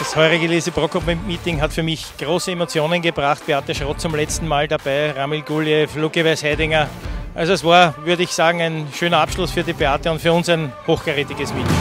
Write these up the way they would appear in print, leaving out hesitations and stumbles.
Das heurige Liese-Prokop-Meeting hat für mich große Emotionen gebracht. Beate Schrott zum letzten Mal dabei, Ramil Guliyev, Lukas Weißhaidinger. Also es war, würde ich sagen, ein schöner Abschluss für die Beate und für uns ein hochkarätiges Meeting.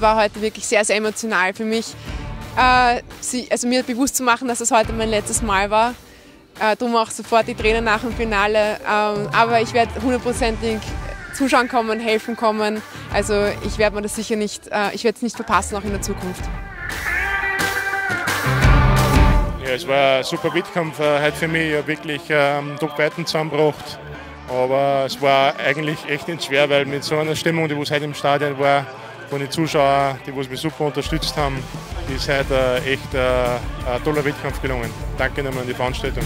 War heute wirklich sehr, sehr emotional für mich, also mir bewusst zu machen, dass es heute mein letztes Mal war. Darum auch sofort die Tränen nach dem Finale. Aber ich werde hundertprozentig zuschauen kommen, helfen kommen. Also ich werde mir das sicher nicht, ich werde es nicht verpassen, auch in der Zukunft. Ja, es war ein super Wettkampf heute für mich. Ich habe wirklich Druckweiten zusammengebracht. Aber es war eigentlich echt nicht schwer, weil mit so einer Stimmung, die heute im Stadion war, von den Zuschauern, die uns super unterstützt haben, ist heute echt ein toller Wettkampf gelungen. Danke nochmal an die Veranstaltung.